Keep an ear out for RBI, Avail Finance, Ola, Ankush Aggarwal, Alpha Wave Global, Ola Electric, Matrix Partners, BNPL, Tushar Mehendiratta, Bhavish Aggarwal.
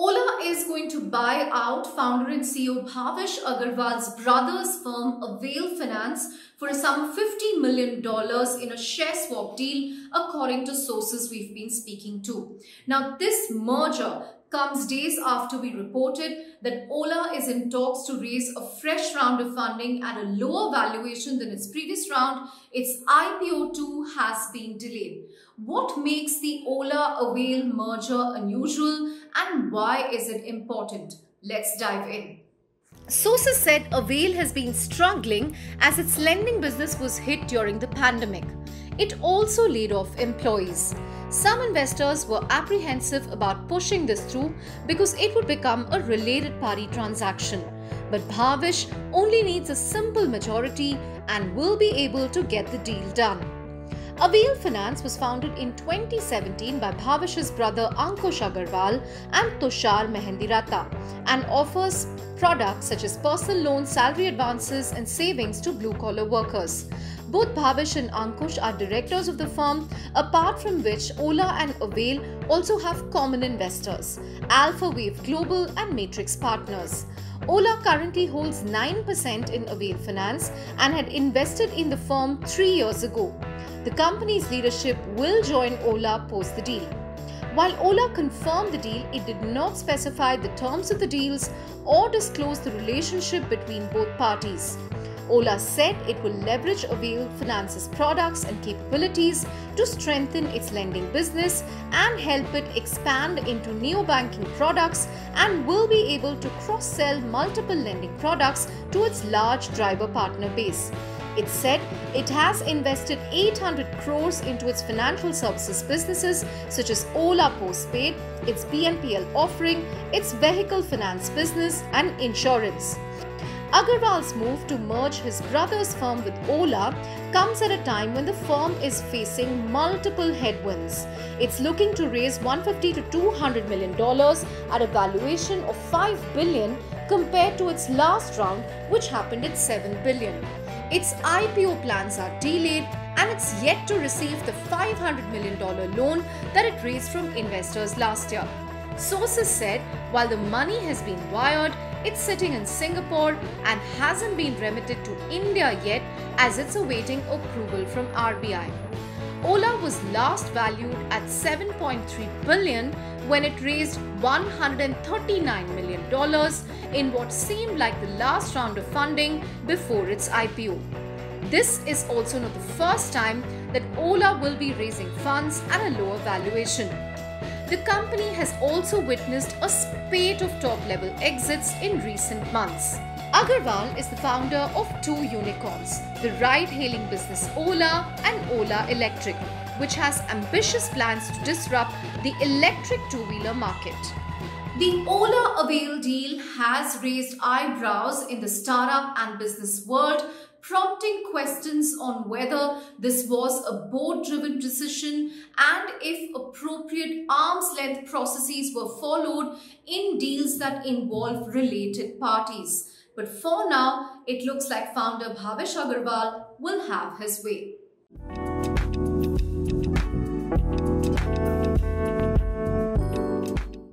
Ola is going to buy out founder and CEO Bhavish Aggarwal's brother's firm Avail Finance for a sum of $50 million in a share swap deal, according to sources we've been speaking to. Now, this merger comes days after we reported that Ola is in talks to raise a fresh round of funding at a lower valuation than its previous round. Its IPO too has been delayed. What makes the Ola-Avail merger unusual and why is it important? Let's dive in. Sources said Avail has been struggling as its lending business was hit during the pandemic. It also laid off employees. Some investors were apprehensive about pushing this through because it would become a related party transaction. But Bhavish only needs a simple majority and will be able to get the deal done. Avail Finance was founded in 2017 by Bhavish's brother Ankush Aggarwal and Tushar Mehendiratta, and offers products such as personal loans, salary advances and savings to blue-collar workers. Both Bhavish and Ankush are directors of the firm, apart from which Ola and Avail also have common investors, Alpha Wave Global and Matrix Partners. Ola currently holds 9% in Avail Finance and had invested in the firm 3 years ago. The company's leadership will join Ola post the deal. While Ola confirmed the deal, it did not specify the terms of the deals or disclose the relationship between both parties. Ola said it will leverage Avail Finance's products and capabilities to strengthen its lending business and help it expand into neo-banking products, and will be able to cross-sell multiple lending products to its large driver partner base. It said it has invested 800 crores into its financial services businesses such as Ola Postpaid, its BNPL offering, its vehicle finance business and insurance. Aggarwal's move to merge his brother's firm with Ola comes at a time when the firm is facing multiple headwinds. It's looking to raise $150 to $200 million at a valuation of $5 billion compared to its last round, which happened at $7 billion. Its IPO plans are delayed and it's yet to receive the $500 million loan that it raised from investors last year. Sources said while the money has been wired, it's sitting in Singapore and hasn't been remitted to India yet, as it's awaiting approval from RBI. Ola was last valued at $7.3 billion when it raised $139 million in what seemed like the last round of funding before its IPO. This is also not the first time that Ola will be raising funds at a lower valuation. The company has also witnessed a spate of top-level exits in recent months. Aggarwal is the founder of two unicorns, the ride-hailing business Ola and Ola Electric, which has ambitious plans to disrupt the electric two-wheeler market. The Ola-Avail deal has raised eyebrows in the startup and business world, prompting questions on whether this was a board-driven decision and if appropriate arm's-length processes were followed in deals that involve related parties. But for now, it looks like founder Bhavish Aggarwal will have his way.